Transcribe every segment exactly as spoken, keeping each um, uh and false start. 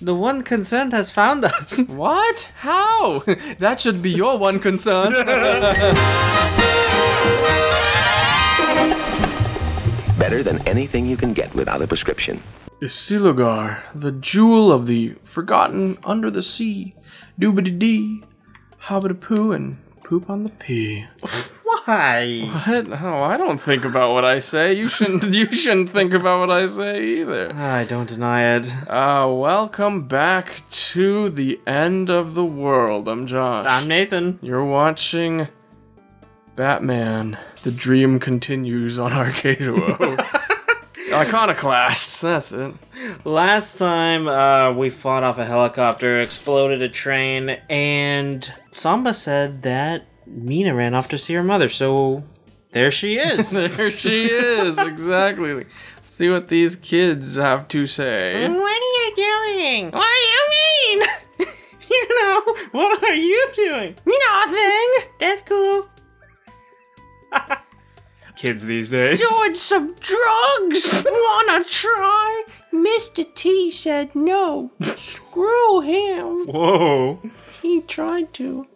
The one concerned has found us. What? How? That should be your one concern. Better than anything you can get without a prescription. Isilugar, the jewel of the forgotten under the sea. Doobity-dee, hobbity-poo, and poop on the pee. Why? What? Oh, I don't think about what I say. You shouldn't You shouldn't think about what I say either. I don't deny it. Uh, welcome back to the end of the world. I'm Josh. I'm Nathan. You're watching Batman. The dream continues on Arcaduo. Iconoclasts, that's it. Last time, uh, we fought off a helicopter, exploded a train, and Samba said that Mina ran off to see her mother, so there she is. There she is, exactly. Let's see what these kids have to say. What are you doing? What do you mean? You know, what are you doing? Me nothing. That's cool. Kids these days. Doing some drugs. Wanna try? Mister T said no. Screw him. Whoa. He tried to.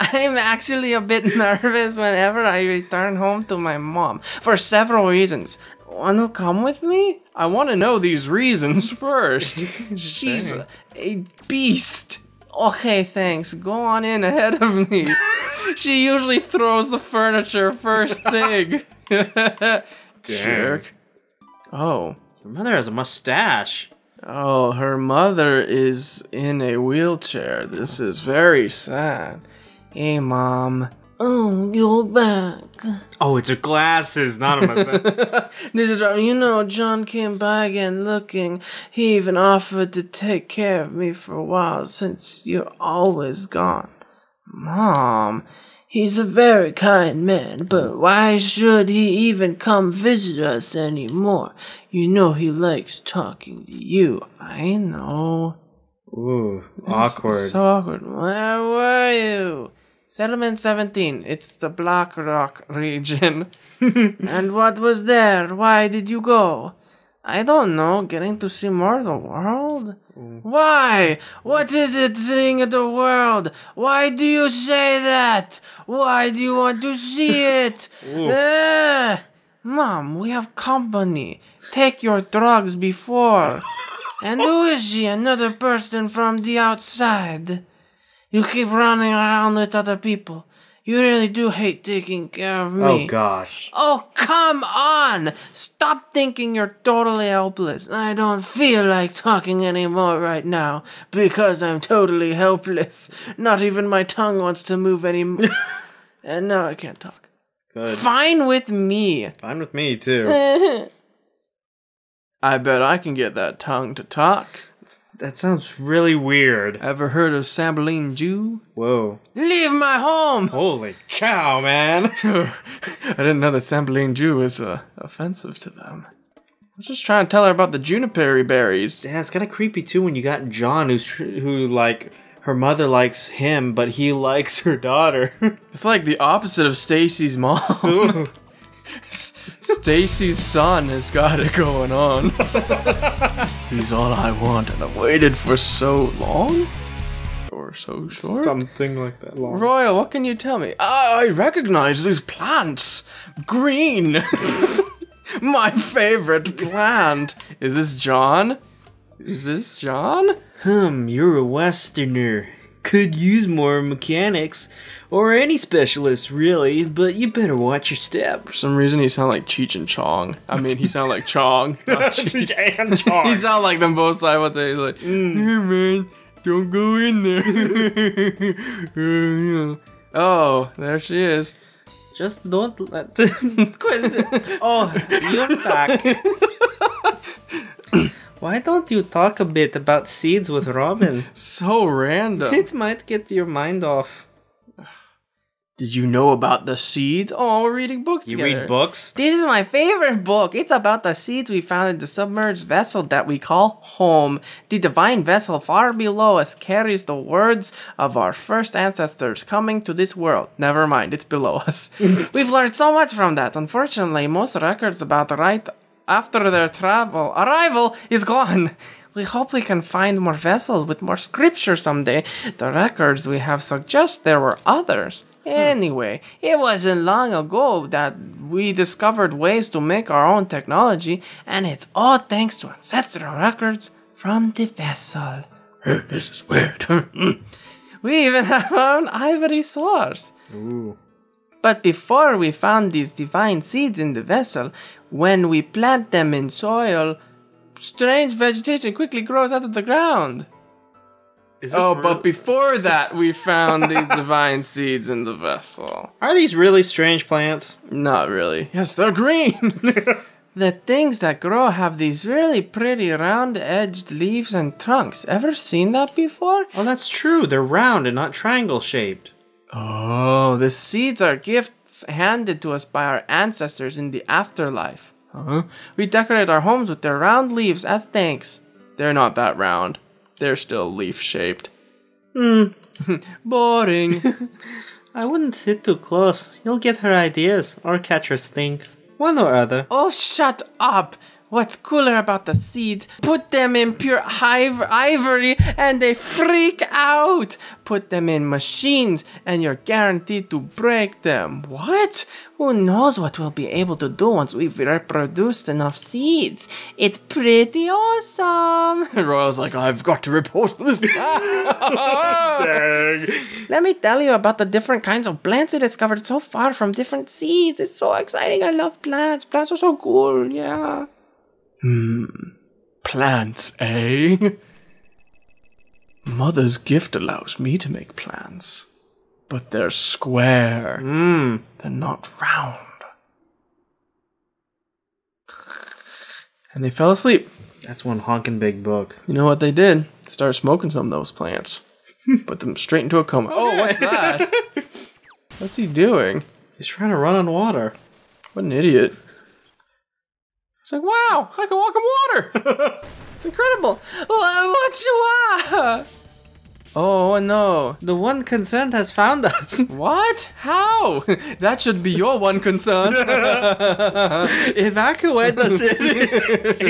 I'm actually a bit nervous whenever I return home to my mom for several reasons. Wanna come with me? I wanna know these reasons first. She's a, a beast. Okay, thanks. Go on in ahead of me. She usually throws the furniture first thing. Jerk. Oh. Her mother has a mustache. Oh, her mother is in a wheelchair. This is very sad. Hey, Mom. Oh, go back. Oh, it's her glasses, not a mustache. This is, you know, John came by again looking. He even offered to take care of me for a while since you're always gone. Mom, he's a very kind man, but why should he even come visit us anymore? You know he likes talking to you. I know. Ooh, awkward. So awkward. Where were you? Settlement seventeen. It's the Black Rock region. And what was there? Why did you go? I don't know, getting to see more of the world? Mm. Why? What is it seeing of the world? Why do you say that? Why do you want to see it? uh, Mom, we have company. Take your drugs before. And who is she? Another person from the outside. You keep running around with other people. You really do hate taking care of me. Oh, gosh. Oh, come on! Stop thinking you're totally helpless. I don't feel like talking anymore right now because I'm totally helpless. Not even my tongue wants to move anymore. And now I can't talk. Good. Fine with me. Fine with me, too. I bet I can get that tongue to talk. That sounds really weird. Ever heard of Sambaline Ju? Whoa. Leave my home! Holy cow, man! I didn't know that Sambaline Ju was uh, offensive to them. I was just trying to tell her about the juniper berries. Yeah, it's kind of creepy, too, when you got John, who's who, like, her mother likes him, but he likes her daughter. It's like the opposite of Stacy's mom. Stacy's son has got it going on. He's all I want, and I've waited for so long? Or so short? Something like that. Long. Royal, what can you tell me? I, I recognize these plants. Green. My favorite plant. Is this John? Is this John? Hmm, you're a Westerner. Could use more mechanics, or any specialist, really, but you better watch your step. For some reason, he sounded like Cheech and Chong. I mean, he sounded like Chong. Cheech and Chong. He sounded like them both simultaneously. Like, mm. Hey, man, don't go in there. Oh, there she is. Just don't let... Oh, you're back. Why don't you talk a bit about seeds with Robin? So random. It might get your mind off. Did you know about the seeds? Oh, we're reading books you together. You read books? This is my favorite book. It's about the seeds we found in the submerged vessel that we call home. The divine vessel far below us carries the words of our first ancestors coming to this world. Never mind, it's below us. We've learned so much from that. Unfortunately, most records about right... after their travel, arrival is gone. We hope we can find more vessels with more scripture someday. The records we have suggest there were others. Anyway, it wasn't long ago that we discovered ways to make our own technology, and it's all thanks to ancestral records from the vessel. This is weird. We even have our own ivory source. Ooh. But before we found these divine seeds in the vessel, when we plant them in soil, strange vegetation quickly grows out of the ground. Oh, real? But before that, we found these divine seeds in the vessel. Are these really strange plants? Not really. Yes, they're green. The things that grow have these really pretty round-edged leaves and trunks. Ever seen that before? Oh, that's true. They're round and not triangle-shaped. Oh, the seeds are gifts handed to us by our ancestors in the afterlife. Huh? We decorate our homes with their round leaves as thanks. They're not that round. They're still leaf-shaped. Hmm. Boring. I wouldn't sit too close. You'll get her ideas or catch her stink. One or other. Oh, shut up. What's cooler about the seeds? Put them in pure hive ivory and they freak out. Put them in machines and you're guaranteed to break them. What? Who knows what we'll be able to do once we've reproduced enough seeds? It's pretty awesome. Royal's like, I've got to report this. Dang. Let me tell you about the different kinds of plants we discovered so far from different seeds. It's so exciting. I love plants. Plants are so cool. Yeah. Hmm. Plants, eh? Mother's gift allows me to make plants. But they're square. Mm. They're not round. And they fell asleep. That's one honking big book. You know what they did? They started smoking some of those plants. Put them straight into a coma. Okay. Oh, what's that? What's he doing? He's trying to run on water. What an idiot. It's like, wow, I can walk on water. It's incredible. What you are? Oh, no. The One Concern has found us. What? How? That should be your one concern. Evacuate the city.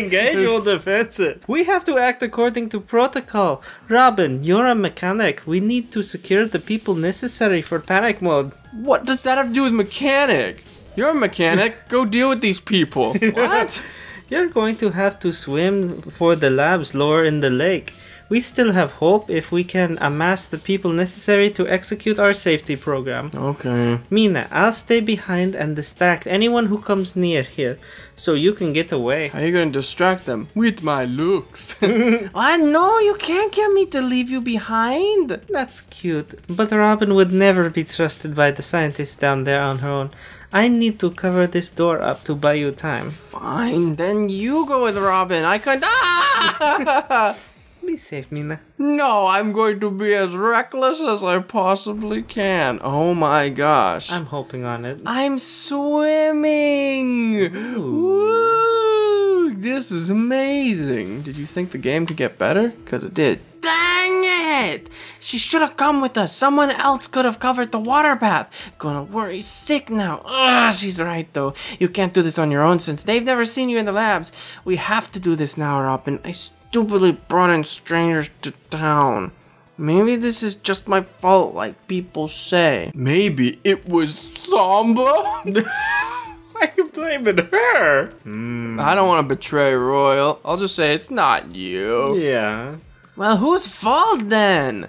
Engage or defense it. We have to act according to protocol. Robin, you're a mechanic. We need to secure the people necessary for panic mode. What does that have to do with mechanic? You're a mechanic. Go deal with these people. What? You're going to have to swim for the labs lower in the lake. We still have hope if we can amass the people necessary to execute our safety program. Okay. Mina, I'll stay behind and distract anyone who comes near here, so you can get away. How are you going to distract them? With my looks. I know, you can't get me to leave you behind. That's cute, but Robin would never be trusted by the scientists down there on her own. I need to cover this door up to buy you time. Fine, then you go with Robin. I can't. Ah! Be safe, Mina. No, I'm going to be as reckless as I possibly can. Oh my gosh. I'm hoping on it. I'm swimming. Ooh. Ooh, this is amazing. Did you think the game could get better? Because it did. Dang it! She should have come with us. Someone else could have covered the water bath. Gonna worry sick now. Ugh, she's right though. You can't do this on your own since they've never seen you in the labs. We have to do this now, Robin. I stupidly brought in strangers to town. Maybe this is just my fault, like people say. Maybe it was Samba? Why are you blaming her? Mm. I don't want to betray Royal. I'll just say it's not you. Yeah. Well, whose fault then?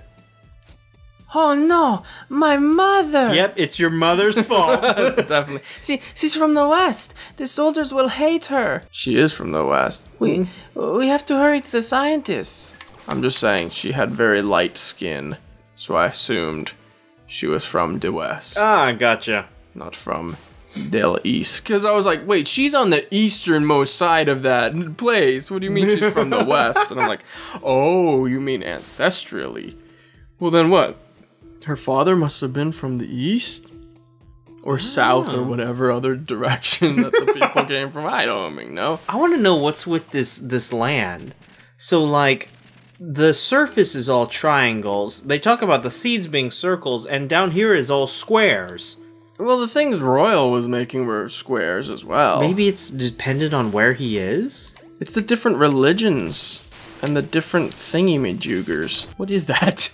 Oh no, my mother! Yep, it's your mother's fault. Definitely. See, she's from the West. The soldiers will hate her. She is from the West. We, we have to hurry to the scientists. I'm just saying, she had very light skin, so I assumed she was from the West. Ah, gotcha. Not from Del East, because I was like, wait, she's on the easternmost side of that place. What do you mean she's from the West? And I'm like, oh, you mean ancestrally? Well, then what? Her father must have been from the East or South know. Or whatever other direction that the people came from. I don't even know. I want to know what's with this this land. So, like, the surface is all triangles. They talk about the seeds being circles, and down here is all squares. Well, the things Royal was making were squares as well. Maybe it's dependent on where he is? It's the different religions and the different thingy-majugers. What is that?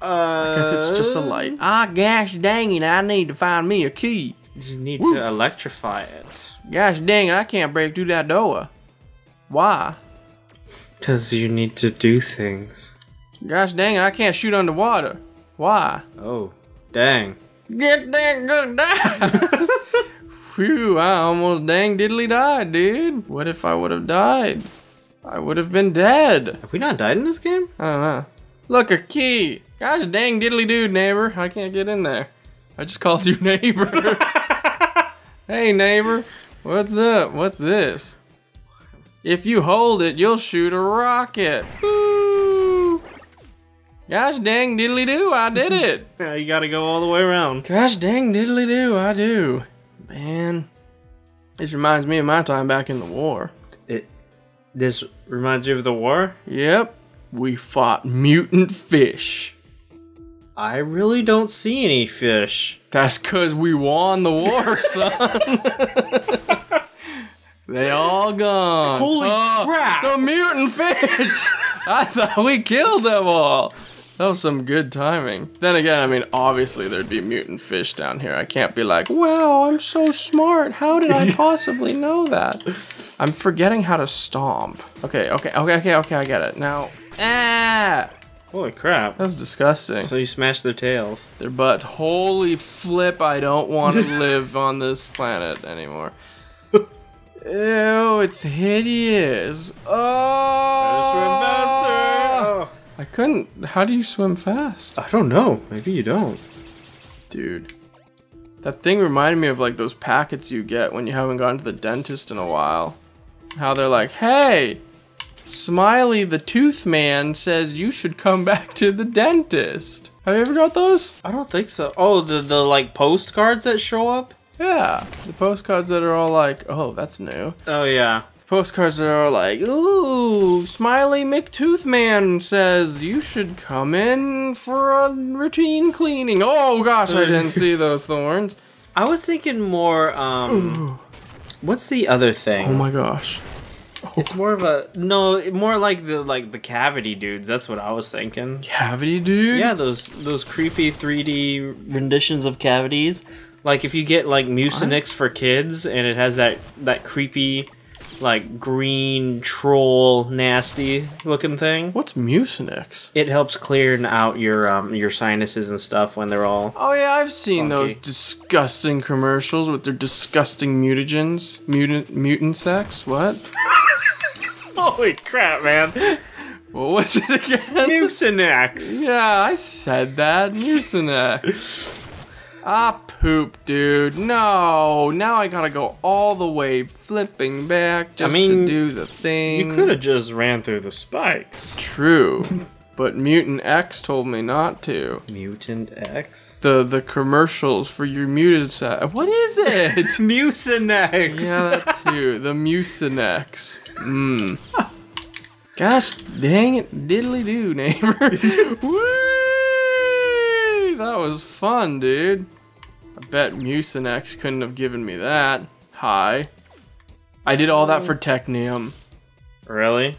Uh, I guess it's just a light. Ah, gosh dang it, I need to find me a key. You need Woo. to electrify it. Gosh dang it, I can't break through that door. Why? Because you need to do things. Gosh dang it, I can't shoot underwater. Why? Oh, dang. Get that good down! Phew, I almost dang diddly died, dude. What if I would have died? I would have been dead. Have we not died in this game? I don't know. Look, a key. Gosh dang diddly dude, neighbor. I can't get in there. I just called you neighbor. Hey, neighbor. What's up? What's this? If you hold it, you'll shoot a rocket. Woo! Gosh dang diddly do, I did it. Yeah, you gotta go all the way around. Gosh dang diddly do, I do. Man, this reminds me of my time back in the war. It, this reminds you of the war? Yep, we fought mutant fish. I really don't see any fish. That's cause we won the war, son. They all gone. Holy oh, crap! The mutant fish! I thought we killed them all. That was some good timing. Then again, I mean, obviously there'd be mutant fish down here. I can't be like, wow, I'm so smart. How did I possibly know that? I'm forgetting how to stomp. Okay, okay, okay, okay, okay, I get it. Now, ah! Holy crap. That was disgusting. So you smashed their tails. Their butts. Holy flip, I don't want to live on this planet anymore. Ew, it's hideous. Oh! I couldn't. How do you swim fast? I don't know. Maybe you don't. Dude. That thing reminded me of like those packets you get when you haven't gone to the dentist in a while. How they're like, hey, Smiley the Tooth Man says you should come back to the dentist. Have you ever got those? I don't think so. Oh, the, the like postcards that show up? Yeah. The postcards that are all like, oh, that's new. Oh, yeah. Postcards are like, ooh, Smiley McToothman says you should come in for a routine cleaning. Oh gosh, I didn't see those thorns. I was thinking more, um, ooh. What's the other thing? Oh my gosh. Oh. It's more of a, no, more like the like the cavity dudes. That's what I was thinking. Cavity dude? Yeah, those, those creepy three D renditions of cavities. Like if you get like Mucinex for kids and it has that, that creepy... like green troll nasty looking thing. What's Mucinex? It helps clear out your um your sinuses and stuff when they're all oh yeah, I've seen funky. Those disgusting commercials with their disgusting mutagens. Mutant mutant sex. What? Holy crap, man. What was it again? Mucinex. Yeah, I said that. Mucinex. Ah, poop, dude. No, now I gotta go all the way flipping back just I mean, to do the thing. You could have just ran through the spikes. True, but Mutant X told me not to. Mutant X? The the commercials for your muted side. What is it? Mucinex. Yeah, that too. The Mucinex. Mmm. Gosh dang it, diddly do, neighbors. Woo! That was fun, dude. I bet Mucinex couldn't have given me that. Hi. I did all that for Technium. Really?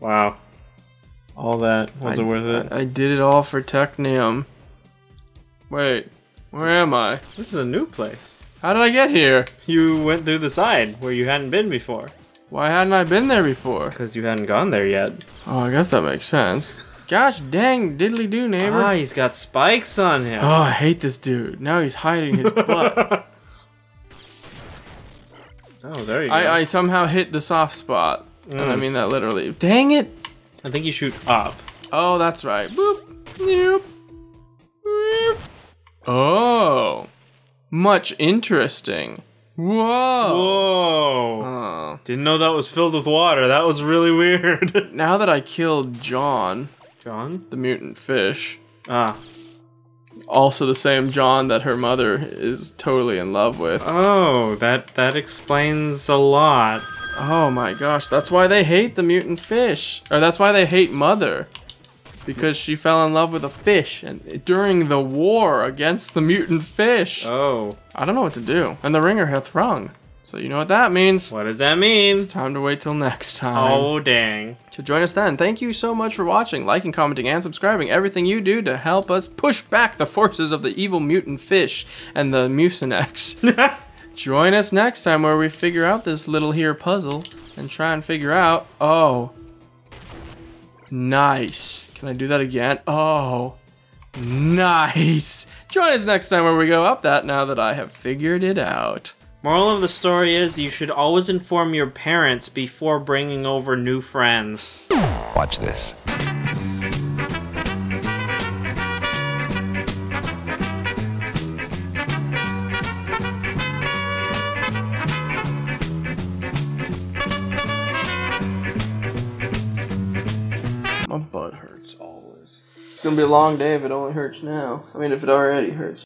Wow. All that. Was I, it worth it? I, I did it all for Technium. Wait. Where am I? This is a new place. How did I get here? You went through the side where you hadn't been before. Why hadn't I been there before? Because you hadn't gone there yet. Oh, I guess that makes sense. Gosh dang, diddly do, neighbor. Ah, he's got spikes on him. Oh, I hate this dude. Now he's hiding his butt. Oh, there you I, go. I somehow hit the soft spot. Mm. And I mean that literally. Dang it. I think you shoot up. Oh, that's right. Boop. Boop. Boop. Oh. Much interesting. Whoa! Whoa! Oh. Didn't know that was filled with water. That was really weird. Now that I killed John, John, the mutant fish, ah, also the same John that her mother is totally in love with. Oh, that that explains a lot. Oh my gosh, that's why they hate the mutant fish, or that's why they hate Mother, because she fell in love with a fish and during the war against the mutant fish. Oh. I don't know what to do. And the ringer hath rung. So you know what that means. What does that mean? It's time to wait till next time. Oh, dang. So join us then. Thank you so much for watching, liking, commenting, and subscribing. Everything you do to help us push back the forces of the evil mutant fish and the Mucinex. Join us next time where we figure out this little here puzzle and try and figure out... Oh. Nice. Can I do that again? Oh. Nice. Join us next time where we go up that now that I have figured it out. Moral of the story is you should always inform your parents before bringing over new friends. Watch this. My butt hurts always. It's gonna be a long day if it only hurts now. I mean, if it already hurts.